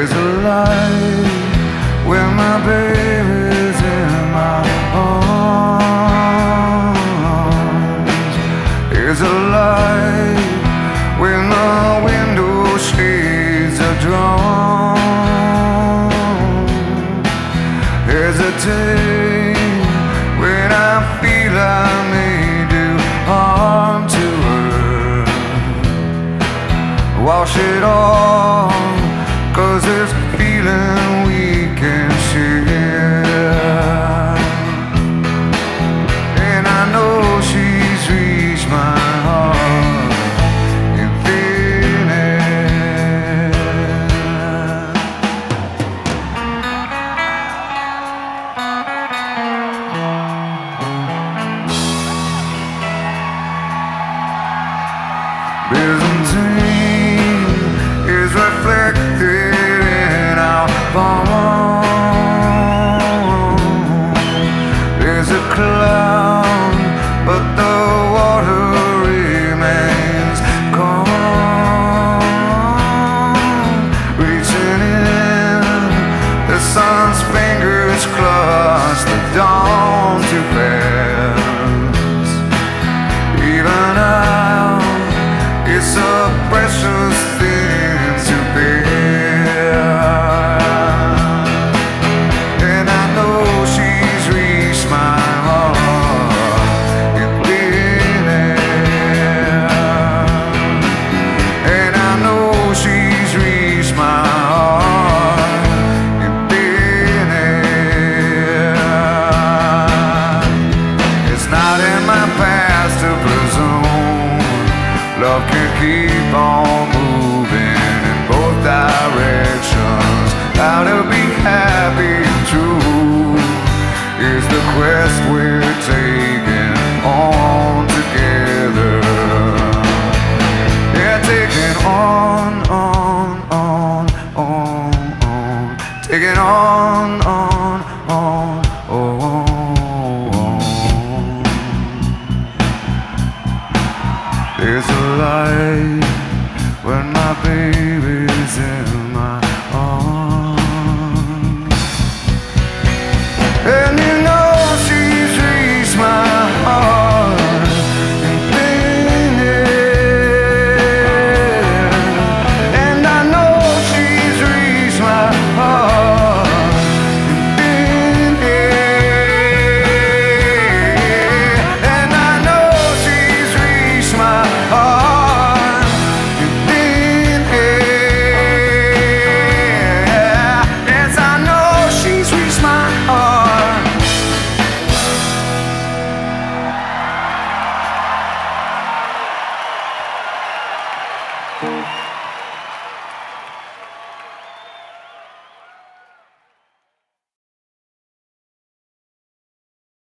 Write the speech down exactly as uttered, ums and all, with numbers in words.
There's a light where my baby's in my arms. There's a light where my window shades are drawn. There's a day when I feel I may do harm to her. Wash it off, 'cause there's a feeling we can share. And I know she's reached my heart in thin air. Byzantine is reflected clown, but the water remains calm. Reaching in, the sun's fingers clutch the dawn too fast. Even now, it's a precious thing to bear. And I know she's reached my love can keep on moving in both directions. How to be happy and true is the quest we're taking on together. Yeah, taking on, on, on, on, on. Taking on, on, on, on, on. There's a light when my baby's in